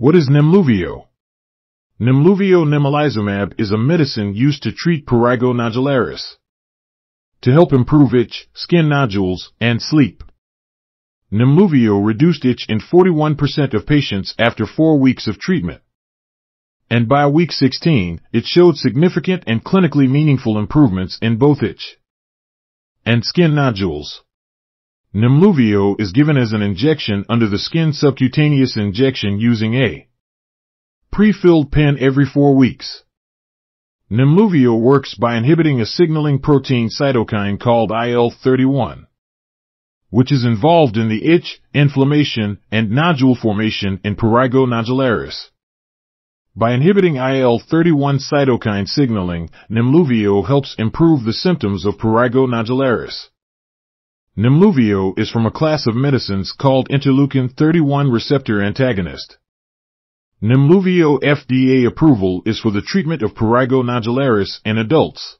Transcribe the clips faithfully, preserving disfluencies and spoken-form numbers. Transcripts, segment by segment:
What is Nemluvio? Nemluvio nemolizumab is a medicine used to treat prurigo nodularis to help improve itch, skin nodules, and sleep. Nemluvio reduced itch in forty-one percent of patients after four weeks of treatment, and by week sixteen, it showed significant and clinically meaningful improvements in both itch and skin nodules. Nemluvio is given as an injection under the skin, subcutaneous injection using a pre-filled pen every four weeks. Nemluvio works by inhibiting a signaling protein cytokine called I L thirty-one, which is involved in the itch, inflammation, and nodule formation in prurigo nodularis. By inhibiting I L thirty-one cytokine signaling, Nemluvio helps improve the symptoms of prurigo nodularis. Nemluvio is from a class of medicines called interleukin thirty-one receptor antagonist. Nemluvio F D A approval is for the treatment of prurigo nodularis in adults.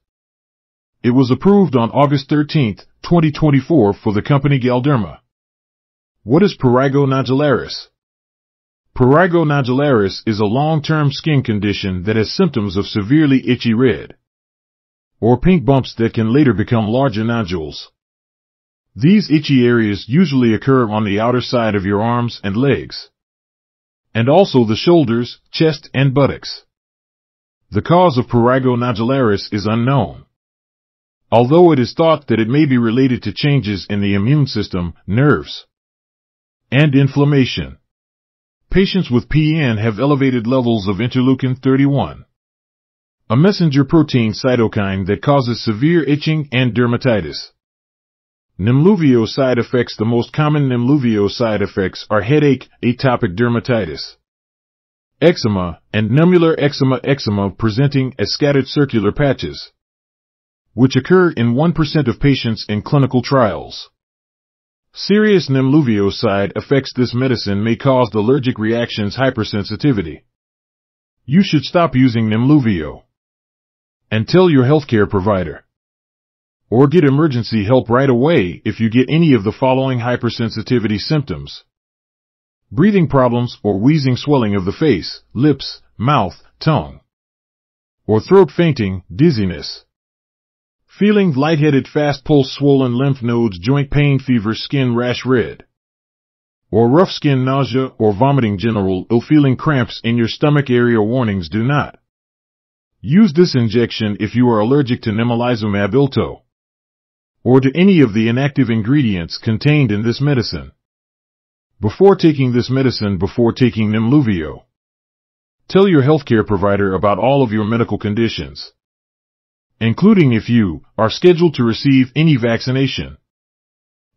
It was approved on August thirteenth, twenty twenty-four for the company Galderma. What is prurigo nodularis? Prurigo nodularis is a long-term skin condition that has symptoms of severely itchy red or pink bumps that can later become larger nodules. These itchy areas usually occur on the outer side of your arms and legs, and also the shoulders, chest, and buttocks. The cause of prurigo nodularis is unknown, although it is thought that it may be related to changes in the immune system, nerves, and inflammation. Patients with P N have elevated levels of interleukin thirty-one, a messenger protein cytokine that causes severe itching and dermatitis. Nemluvio side effects. The most common Nemluvio side effects are headache, atopic dermatitis, eczema, and nummular eczema. Eczema presenting as scattered circular patches, which occur in one percent of patients in clinical trials. Serious Nemluvio side effects. This medicine may cause allergic reactions, hypersensitivity. You should stop using Nemluvio and tell your healthcare provider, or get emergency help right away if you get any of the following hypersensitivity symptoms: breathing problems or wheezing, swelling of the face, lips, mouth, tongue, or throat, fainting, dizziness, feeling lightheaded, fast pulse, swollen lymph nodes, joint pain, fever, skin rash, red or rough skin, nausea or vomiting, general ill feeling, cramps in your stomach area. Warnings: do not use this injection if you are allergic to nemolizumab-ilto or to any of the inactive ingredients contained in this medicine. Before taking this medicine, before taking Nemluvio, tell your healthcare provider about all of your medical conditions, including if you are scheduled to receive any vaccination.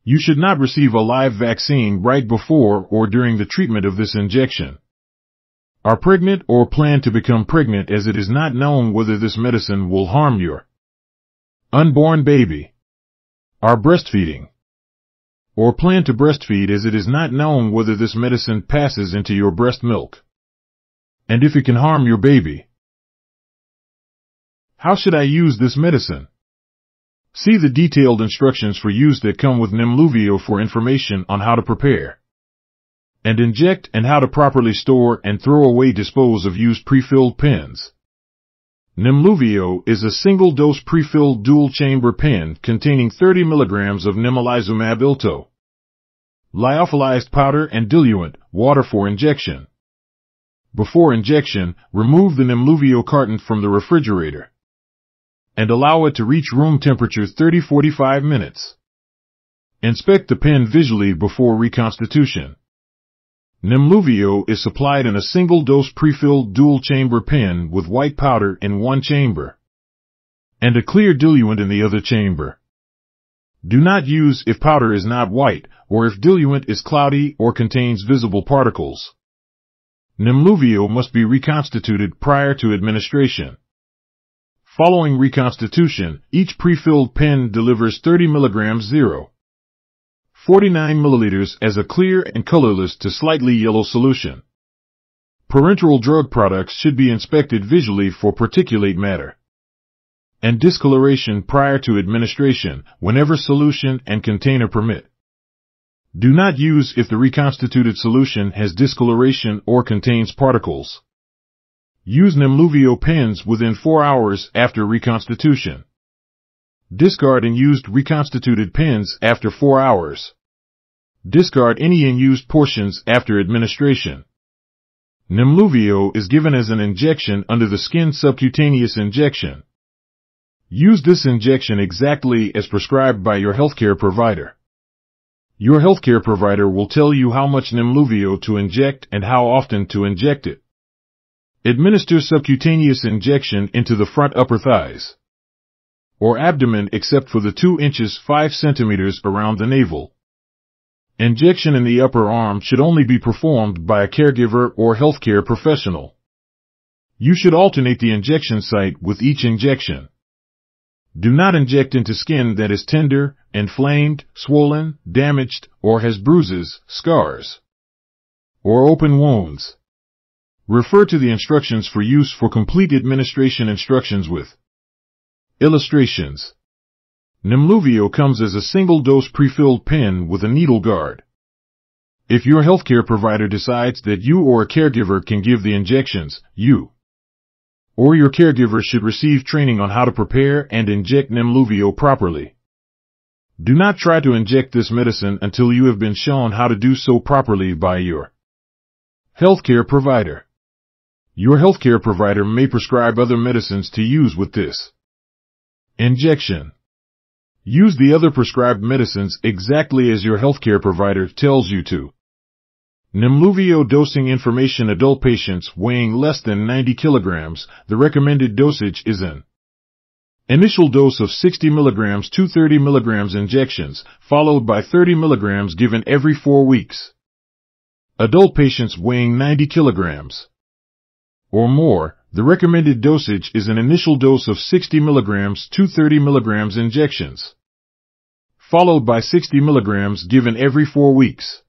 You should not receive a live vaccine right before or during the treatment of this injection, are pregnant or plan to become pregnant, as it is not known whether this medicine will harm your unborn baby, are breastfeeding or plan to breastfeed, as it is not known whether this medicine passes into your breast milk and if it can harm your baby. How should I use this medicine? See the detailed instructions for use that come with Nemluvio for information on how to prepare and inject and how to properly store and throw away, dispose of used pre-filled pens. Nemluvio is a single-dose pre-filled dual-chamber pen containing thirty milligrams of nemolizumab-ilto, lyophilized powder and diluent, water for injection. Before injection, remove the Nemluvio carton from the refrigerator and allow it to reach room temperature thirty to forty-five minutes. Inspect the pen visually before reconstitution. Nemluvio is supplied in a single-dose pre-filled dual-chamber pen with white powder in one chamber and a clear diluent in the other chamber. Do not use if powder is not white or if diluent is cloudy or contains visible particles. Nemluvio must be reconstituted prior to administration. Following reconstitution, each pre-filled pen delivers thirty milligrams zero point four nine milliliters as a clear and colorless to slightly yellow solution. Parenteral drug products should be inspected visually for particulate matter and discoloration prior to administration whenever solution and container permit. Do not use if the reconstituted solution has discoloration or contains particles. Use Nemluvio pens within four hours after reconstitution. Discard unused reconstituted pens after four hours. Discard any unused portions after administration. Nemluvio is given as an injection under the skin subcutaneous injection. Use this injection exactly as prescribed by your healthcare provider. Your healthcare provider will tell you how much Nemluvio to inject and how often to inject it. Administer subcutaneous injection into the front upper thighs or abdomen except for the two inches five centimeters around the navel. Injection in the upper arm should only be performed by a caregiver or healthcare professional. You should alternate the injection site with each injection. Do not inject into skin that is tender, inflamed, swollen, damaged, or has bruises, scars, or open wounds. Refer to the instructions for use for complete administration instructions with illustrations. Nemluvio comes as a single-dose prefilled pen with a needle guard. If your healthcare provider decides that you or a caregiver can give the injections, you or your caregiver should receive training on how to prepare and inject Nemluvio properly. Do not try to inject this medicine until you have been shown how to do so properly by your healthcare provider. Your healthcare provider may prescribe other medicines to use with this injection. Use the other prescribed medicines exactly as your healthcare provider tells you to. Nemluvio dosing information: adult patients weighing less than ninety kilograms, the recommended dosage is an initial dose of sixty milligrams to thirty milligrams injections, followed by thirty milligrams given every four weeks. Adult patients weighing ninety kilograms or more, the recommended dosage is an initial dose of sixty milligrams to thirty milligrams injections, followed by sixty milligrams given every four weeks.